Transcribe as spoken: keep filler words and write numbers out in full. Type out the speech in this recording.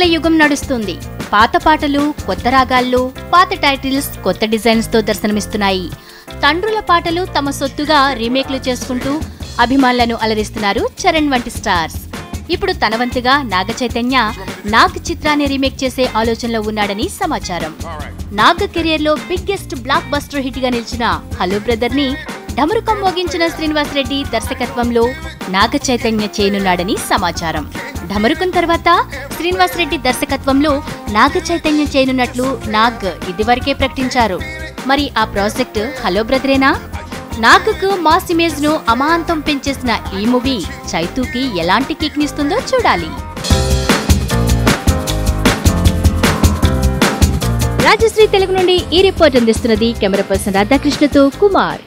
పాటల యుగం నడుస్తుంది. పాత పాటలు, కొత్త రాగాల్లో, పాత టైటిల్స్, కొత్త డిజైన్స్ తో దర్శనమిస్తున్నాయి. తండ్రుల పాటలు తమ సొత్తుగా రీమేక్లు చేసుకుంటూ అభిమానులను అలరిస్తున్నారు చరణ్ వంటి స్టార్స్. ఇప్పుడు తన వంతుగా నాగ చైతన్య నాగ్ చిత్రాన్ని రీమేక్ చేసే ఆలోచనలో ఉన్నాడని సమాచారం. నాగ్ కెరియర్ లో బిగ్గెస్ట్ బ్లాక్ బస్టర్ హిట్ గా నిలిచిన హలో బ్రదర్ ని డమరుకం మోగించిన శ్రీనివాస్ రెడ్డి దర్శకత్వంలో నాగ చైతన్య చేయనున్నాడని సమాచారం. డమరుకం తర్వాత శ్రీనివాస్ రెడ్డి దర్శకత్వంలో నాగ చైతన్య చేయనున్నట్లు నాగ్ ఇదివరకే ప్రకటించారు. మరి ఆ ప్రాజెక్ట్ హలో బ్రదరేనా? నాగకు మాస్ ఇమేజ్ ను అమాంతం పెంచేసిన ఈ మూవీ చైతూకి ఎలాంటి కిక్ నిస్తుందో చూడాలి. రాజశ్రీ తెలుగు నుండి ఈ రిపోర్ట్ అందిస్తున్నది కెమెరా పర్సన్ రాధాకృష్ణతో కుమార్.